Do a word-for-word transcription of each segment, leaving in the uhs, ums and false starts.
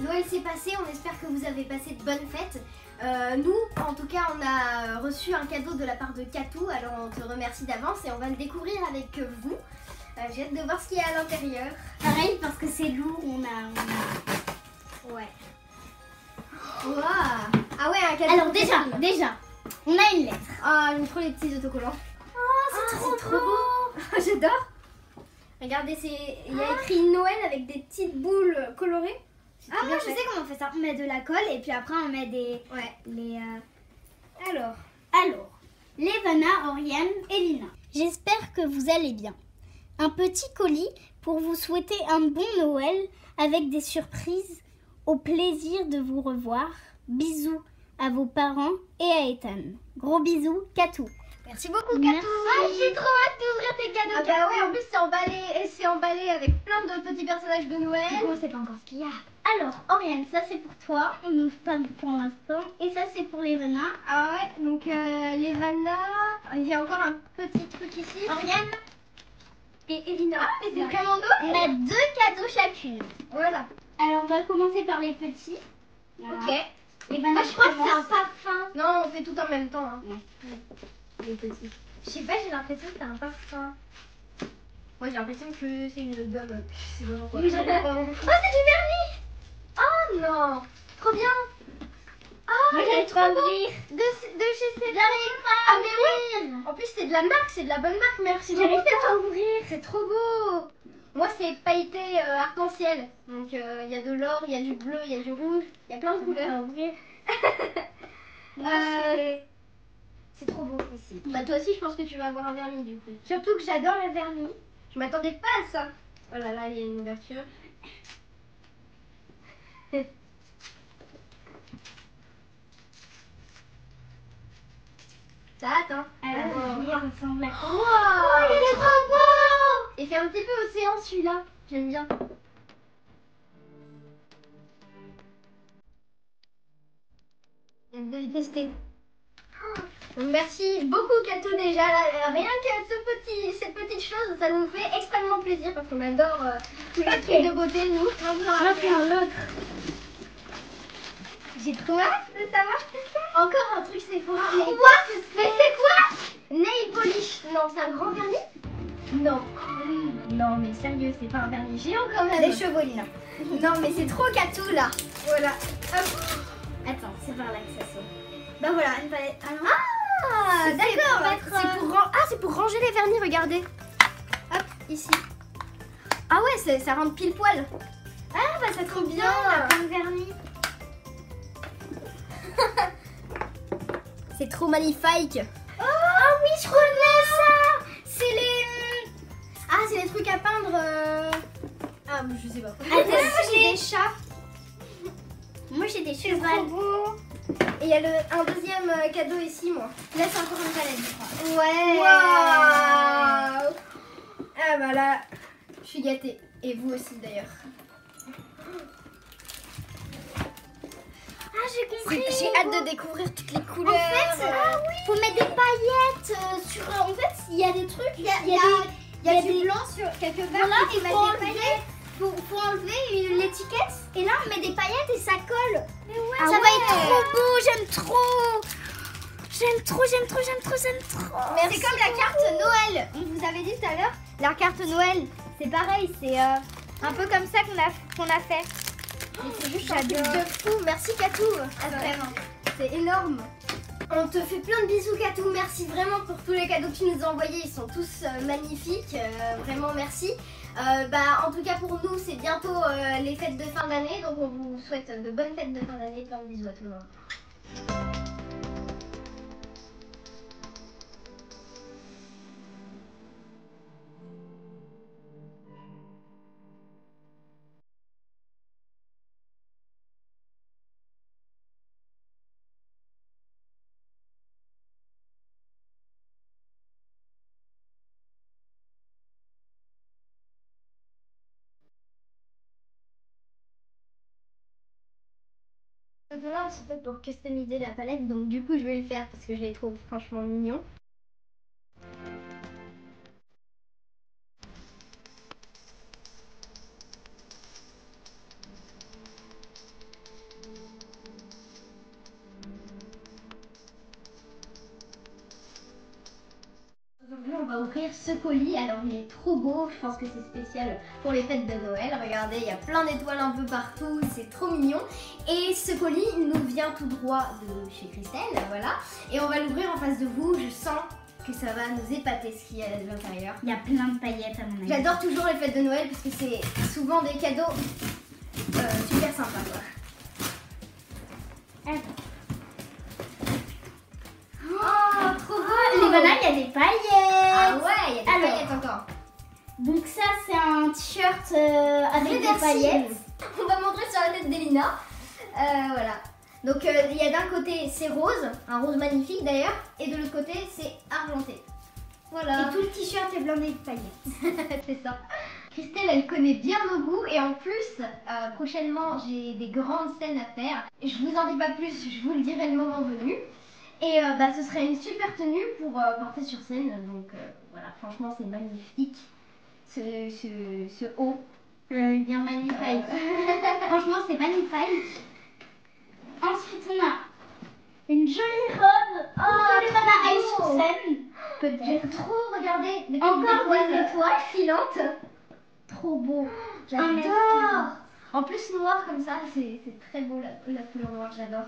Noël s'est passé, on espère que vous avez passé de bonnes fêtes. Euh, nous, en tout cas, on a reçu un cadeau de la part de Katou, alors on te remercie d'avance et on va le découvrir avec vous. Euh, J'ai hâte de voir ce qu'il y a à l'intérieur. Pareil, parce que c'est lourd, on a... Ouais. Wow. Ah ouais, un cadeau. Alors déjà, déjà, on a une lettre. Ah, oh, j'aime trop les petits autocollants. Oh, c'est oh, trop, trop beau. J'adore. Regardez, il y a écrit Noël avec des petites boules colorées. Ah, moi je sais comment on fait ça. On met de la colle et puis après on met des... Ouais. Les, euh... Alors, alors, Lévanah, Oriane, Elina. J'espère que vous allez bien. Un petit colis pour vous souhaiter un bon Noël avec des surprises. Au plaisir de vous revoir. Bisous à vos parents et à Ethan. Gros bisous, Katou. Merci beaucoup, Katou. Ah, j'ai trop hâte d'ouvrir tes cadeaux. Ah bah ouais, en plus c'est emballé et c'est emballé avec plein de petits personnages de Noël. On sait pas encore ce qu'il y a. Alors, Oriane, ça c'est pour toi. On n'ouvre pas pour l'instant. Et ça c'est pour Lévanah. Ah ouais, donc euh, Lévanah, il y a encore un petit truc ici. Oriane et Elina. Ah, mais c'est vraiment doux. On a deux cadeaux chacune. Voilà. Alors on va commencer par les petits. Voilà. Ok. Et ben, moi je crois que c'est un parfum. Non, on fait tout en même temps. Hein. Ouais. Les petits. Je sais pas, j'ai l'impression que c'est un parfum. Moi j'ai l'impression que c'est une gomme. Je sais pas pourquoi. Oui, oh, c'est du vernis. Oh non. Trop bien. Oh, j'ai trop envie. De, de chez Céline. J'arrive pas à ah, ouvrir. Oui. En plus c'est de la marque, c'est de la bonne marque. Merci beaucoup. J'arrive pas à ouvrir. C'est trop beau. Moi, c'est pailleté euh, arc-en-ciel. Donc, il euh, y a de l'or, il y a du bleu, il y a du rouge. Il y a plein de couleurs. euh, c'est trop beau aussi. Bah, toi aussi, je pense que tu vas avoir un vernis du coup. Surtout que j'adore le vernis. Je m'attendais pas à ça. Oh là là, il y a une ouverture. Ça attend. Alors, il ressemble à quoi? Oh, il est trop beau. Et fait un petit peu océan celui-là, j'aime bien. De tester. Oh, merci beaucoup Katou déjà. Rien que ce petit, cette petite chose, ça nous fait extrêmement plaisir parce qu'on adore euh, tous les okay. trucs de beauté, nous. L'un puis l'autre. J'ai trop hâte de savoir ce que c'est. Encore un truc, c'est pour un oh, wow, mais c'est quoi? Nail polish. Non, c'est un grand vernis. Non, non mais sérieux, c'est pas un vernis géant quand même. Des chevaux là. Non mais c'est trop Katou là. Voilà. Hop. Attends, c'est par là que ça sort. Bah voilà, une palette. Ah, ah d'accord. C'est pour, mettre... pour, ran... ah, pour ranger les vernis, regardez. Hop, ici. Ah ouais, ça rentre pile poil. Ah bah ça tombe bien, la pomme vernis. C'est trop magnifique. Oh, oh oui, je connais ça. C'est les... Ah, c'est des trucs à peindre. Euh... Ah, je sais pas. Ah, ouais, moi j'ai des chats. Moi j'ai des chevaux. Et il y a le, un deuxième cadeau ici, moi. Là, c'est encore une palette, je crois. Ouais. Wow. Ah, bah là, je suis gâtée. Et vous aussi d'ailleurs. Ah, j'ai compris. J'ai hâte de découvrir toutes les couleurs. En fait, ah, oui. Faut mettre des paillettes sur. En fait, il y a des trucs. Il y a, y a, y a des... Il y a, il y a du blanc sur quelque part. Voilà, il faut, faut, faut enlever l'étiquette. Et là, on met des paillettes et ça colle. Mais ouais, ah ça ouais. va être trop beau. J'aime trop. J'aime trop, j'aime trop, j'aime trop, j'aime trop. C'est comme la carte Noël. On vous avait dit tout à l'heure, la carte Noël, c'est pareil. C'est euh, un peu comme ça qu'on a, qu'on a fait. Oh, c'est juste un truc de fou. Merci Katou. Ah, vraiment, c'est énorme. On te fait plein de bisous Katou, merci vraiment pour tous les cadeaux que tu nous as envoyés, ils sont tous euh, magnifiques, euh, vraiment merci. Euh, bah, en tout cas pour nous c'est bientôt euh, les fêtes de fin d'année, donc on vous souhaite de bonnes fêtes de fin d'année, plein de bisous à tout le monde. Là, c'est fait pour customiser la palette, donc du coup je vais le faire parce que je les trouve franchement mignons. ouvrir ce colis. Alors il est trop beau, je pense que c'est spécial pour les fêtes de Noël. Regardez, il y a plein d'étoiles un peu partout, c'est trop mignon. Et ce colis nous vient tout droit de chez Christelle, voilà. Et on va l'ouvrir en face de vous, je sens que ça va nous épater ce qu'il y a à l'intérieur. Il y a plein de paillettes à mon avis. J'adore toujours les fêtes de Noël parce que c'est souvent des cadeaux euh, super sympas, quoi. Donc ça c'est un t-shirt euh, avec des paillettes. On va montrer sur la tête d'Elina. Euh, voilà. Donc euh, il y a d'un côté c'est rose, un rose magnifique d'ailleurs, et de l'autre côté c'est argenté. Voilà. Et tout le t-shirt est blindé de paillettes. C'est ça. Christelle, elle connaît bien nos goûts et en plus, euh, prochainement j'ai des grandes scènes à faire. Je vous en dis pas plus, je vous le dirai le moment venu. Et euh, bah, ce serait une super tenue pour euh, porter sur scène. Donc euh, voilà, franchement c'est magnifique. Ce, ce, ce haut, euh, bien magnifique. Franchement, c'est magnifique. Ensuite, on a une jolie robe. Oh, elle aille sur scène. Peut-être trop, regardez. Des Encore des étoiles, étoiles filantes. Trop beau. J'adore. En plus, noir comme ça, c'est très beau la, la couleur noire. J'adore.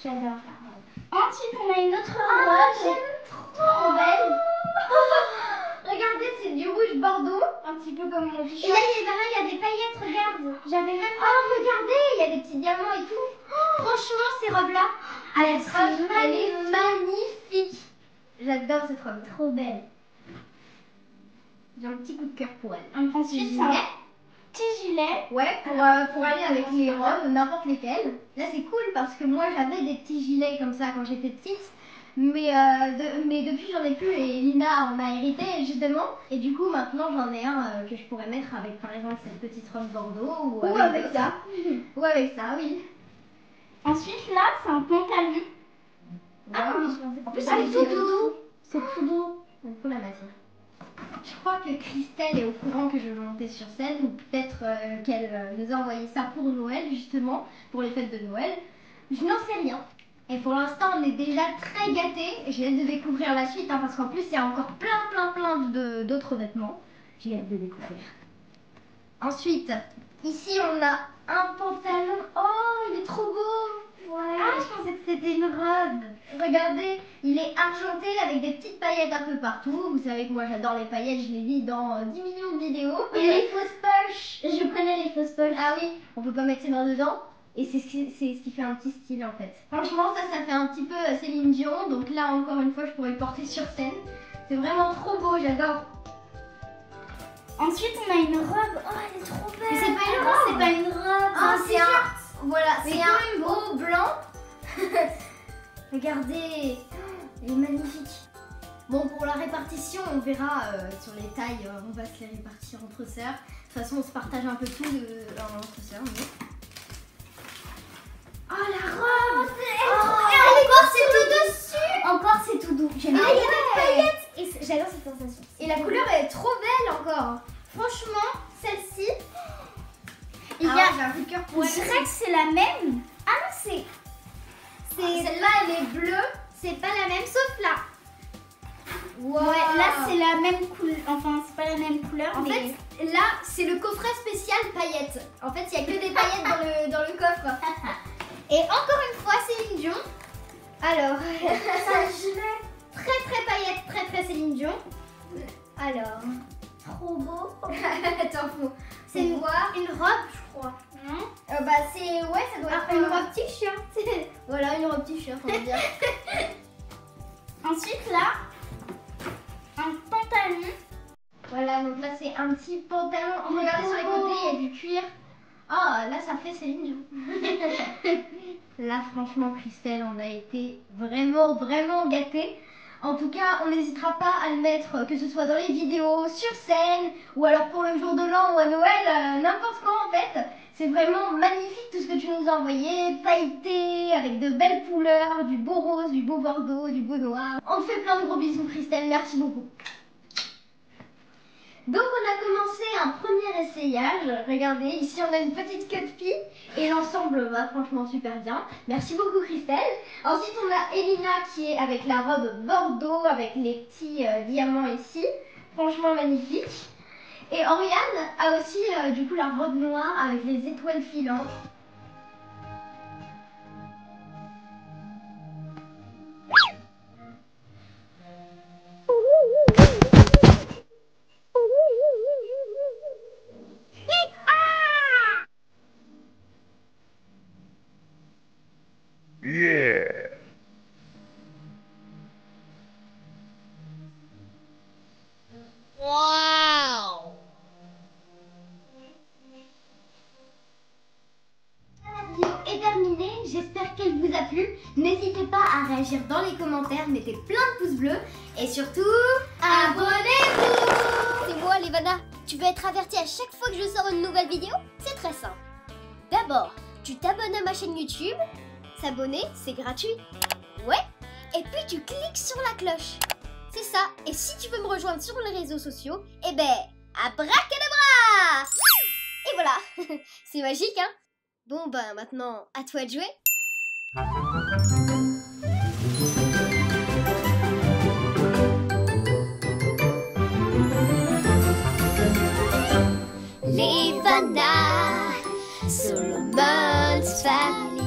J'adore. Ensuite, on a une autre robe. Ah, j'aime trop. Trop belle. Regardez, c'est du rouge bordeaux, un petit peu comme mon fichu. Et là, il y a des paillettes, regarde. J'avais même pas... Oh, regardez, il y a des petits diamants et tout. Oh, franchement, ces robes-là, ah, elles sont magnifiques. J'adore cette robe, trop belle. J'ai un petit coup de cœur pour elle. Un petit gilet. Petit gilet. Ouais, pour, euh, pour aller avec les robes, n'importe lesquelles. Là, c'est cool parce que moi, j'avais des petits gilets comme ça quand j'étais petite. Mais, euh, de, mais depuis j'en ai plus et Lina en a hérité justement. Et du coup maintenant j'en ai un euh, que je pourrais mettre avec par exemple cette petite robe bordeaux. Ou, ou avec, avec ça. Ou avec ça, oui. Ensuite là c'est un pantalon. Wow. Ah oui, en plus c'est tout doux. C'est tout doux. Donc faut la matière. Je crois que Christelle est au courant que je vais monter sur scène. Ou peut-être euh, qu'elle euh, nous a envoyé ça pour Noël justement, pour les fêtes de Noël. Je n'en sais rien. Et pour l'instant, on est déjà très gâtés. J'ai hâte de découvrir la suite, hein, parce qu'en plus, il y a encore plein, plein, plein d'autres vêtements. J'ai hâte de découvrir. Ensuite, ici, on a un pantalon. Oh, il est trop beau. Ouais. Ah, je pensais que c'était une robe. Regardez, il est argenté avec des petites paillettes un peu partout. Vous savez que moi, j'adore les paillettes. Je les lis dans dix millions de vidéos. Et les fausses poches. Je connais les fausses poches. Ah oui, on peut pas mettre ses mains dedans. Et c'est ce, ce qui fait un petit style en fait. Franchement ça, ça fait un petit peu Céline Dion. Donc là encore une fois je pourrais le porter sur scène. C'est vraiment trop beau, j'adore. Ensuite on a une robe. Oh elle est trop belle. Mais c'est pas une robe, c'est pas une robe. Ah, c'est un... Voilà, c'est un beau blanc. Regardez, elle est magnifique. Bon, pour la répartition, on verra euh, sur les tailles. Euh, on va se les répartir entre sœurs. De toute façon on se partage un peu tout de... Alors, entre sœurs, mais... Oh la robe! Et encore c'est tout dessus! Encore c'est tout doux! J'aime bien! Ah, il y a des paillettes! J'adore cette sensation! Et la couleur elle est trop belle encore! Franchement, celle-ci. Il y a un coup de cœur pour elle! Je dirais que c'est la même! Ah non, c'est. Celle-là elle est bleue, c'est pas la même sauf là! Wow. Ouais, là c'est la même couleur, enfin c'est pas la même couleur. En mais... fait, là c'est le coffret spécial paillettes! En fait, il n'y a que des paillettes dans, le, dans le coffre! Et encore une fois, Céline Dion. Alors, ça gilet très très paillette, très très Céline Dion. Alors, trop beau. T'en fous. C'est noir, une robe, je crois. Mmh. Euh, bah c'est ouais, ça doit être ah, une robe t-shirt. Voilà, une robe t-shirt, on va dire. Ensuite là, un pantalon. Voilà, donc là c'est un petit pantalon. Oh, regardez sur les côtés, il y a du cuir. Ah, oh, là ça fait Céline Dion. Là franchement Christelle, on a été vraiment vraiment gâtés. En tout cas on n'hésitera pas à le mettre, que ce soit dans les vidéos, sur scène, ou alors pour le jour de l'an ou à Noël, euh, n'importe quand en fait. C'est vraiment magnifique tout ce que tu nous as envoyé, pailleté, avec de belles couleurs, du beau rose, du beau bordeaux, du beau noir. On te fait plein de gros bisous Christelle, merci beaucoup. Donc on a commencé un premier essayage. Regardez, ici on a une petite queue de pie et l'ensemble va franchement super bien. Merci beaucoup Christelle. Ensuite on a Elina qui est avec la robe bordeaux avec les petits euh, diamants ici. Franchement magnifique. Et Oriane a aussi euh, du coup la robe noire avec les étoiles filantes. J'espère qu'elle vous a plu. N'hésitez pas à réagir dans les commentaires, mettez plein de pouces bleus et surtout, abonnez-vous. C'est moi Lévanah. Tu veux être averti à chaque fois que je sors une nouvelle vidéo? C'est très simple. D'abord, tu t'abonnes à ma chaîne YouTube. S'abonner, c'est gratuit. Ouais. Et puis tu cliques sur la cloche. C'est ça. Et si tu veux me rejoindre sur les réseaux sociaux, eh ben, abracadabra! Et voilà. C'est magique, hein? Bon bah maintenant, à toi de jouer. Lévanah, solo man's family.